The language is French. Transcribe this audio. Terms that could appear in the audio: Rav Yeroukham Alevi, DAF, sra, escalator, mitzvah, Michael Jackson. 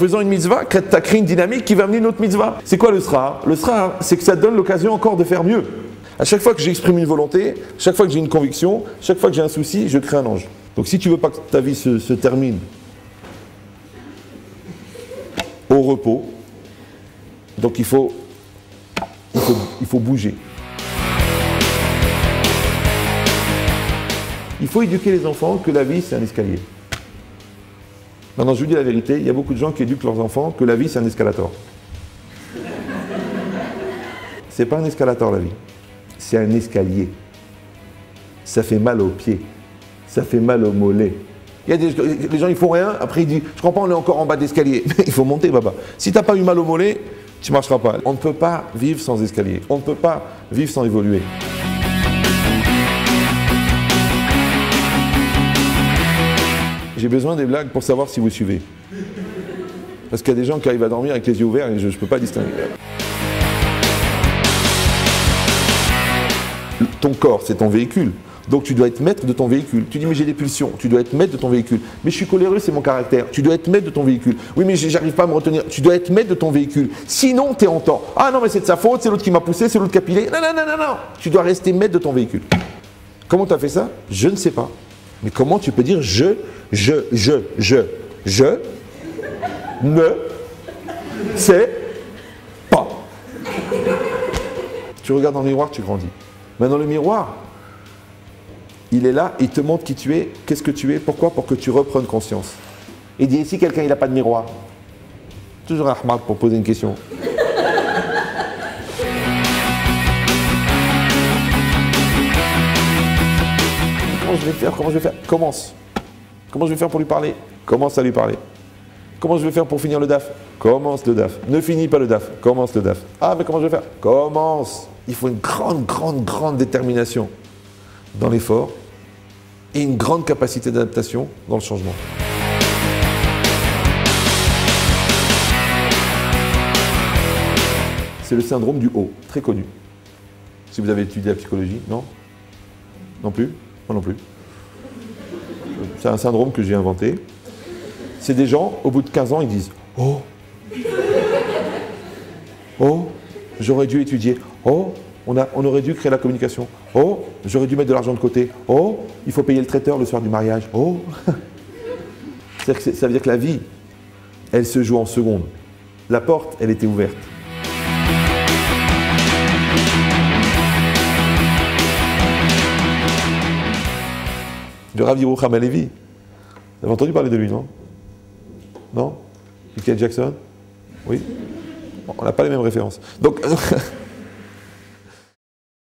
faisant une mitzvah, tu as créé une dynamique qui va amener une autre mitzvah. C'est quoi le sra? Le sra, c'est que ça te donne l'occasion encore de faire mieux. À chaque fois que j'exprime une volonté, chaque fois que j'ai une conviction, chaque fois que j'ai un souci, je crée un ange. Donc si tu veux pas que ta vie se termine au repos, donc il faut bouger. Il faut éduquer les enfants que la vie c'est un escalier. Maintenant je vous dis la vérité, il y a beaucoup de gens qui éduquent leurs enfants que la vie c'est un escalator. C'est pas un escalator la vie, c'est un escalier. Ça fait mal aux pieds, ça fait mal aux mollets. Il y a les gens ils font rien, après ils disent je comprends on est encore en bas d'escalier, il faut monter papa. Si t'as pas eu mal aux mollets, tu marcheras pas. On ne peut pas vivre sans escalier, on ne peut pas vivre sans évoluer. J'ai besoin des blagues pour savoir si vous suivez. Parce qu'il y a des gens qui arrivent à dormir avec les yeux ouverts et je ne peux pas distinguer. Ton corps, c'est ton véhicule. Donc tu dois être maître de ton véhicule. Tu dis mais j'ai des pulsions, tu dois être maître de ton véhicule. Mais je suis coléreux, c'est mon caractère. Tu dois être maître de ton véhicule. Oui mais j'arrive pas à me retenir. Tu dois être maître de ton véhicule. Sinon tu es en tort. Ah non mais c'est de sa faute, c'est l'autre qui m'a poussé, c'est l'autre qui a pilé. Non, non, non, non, non. Tu dois rester maître de ton véhicule. Comment tu as fait ça? Je ne sais pas. Mais comment tu peux dire je ne sais pas. Tu regardes dans le miroir, tu grandis. Maintenant le miroir, il est là, il te montre qui tu es, qu'est-ce que tu es, pourquoi, pour que tu reprennes conscience. Il dit ici quelqu'un il n'a pas de miroir. Toujours Ahmad pour poser une question. Comment je vais faire? Comment je vais faire? Commence. Comment je vais faire pour lui parler? Commence à lui parler. Comment je vais faire pour finir le DAF? Commence le DAF. Ne finis pas le DAF. Commence le DAF. Ah mais comment je vais faire? Commence. Il faut une grande détermination dans l'effort et une grande capacité d'adaptation dans le changement. C'est le syndrome du haut, très connu. Si vous avez étudié la psychologie, non? Non plus? Moi non plus. C'est un syndrome que j'ai inventé. C'est des gens, au bout de 15 ans, ils disent « Oh, oh, j'aurais dû étudier. Oh, on aurait dû créer la communication. Oh, j'aurais dû mettre de l'argent de côté. Oh, il faut payer le traiteur le soir du mariage. Oh. » Ça veut dire que la vie, elle se joue en secondes. La porte, elle était ouverte. De Rav Yeroukham Alevi. Vous avez entendu parler de lui, non? Non? Michael Jackson? Oui? Bon, on n'a pas les mêmes références. Donc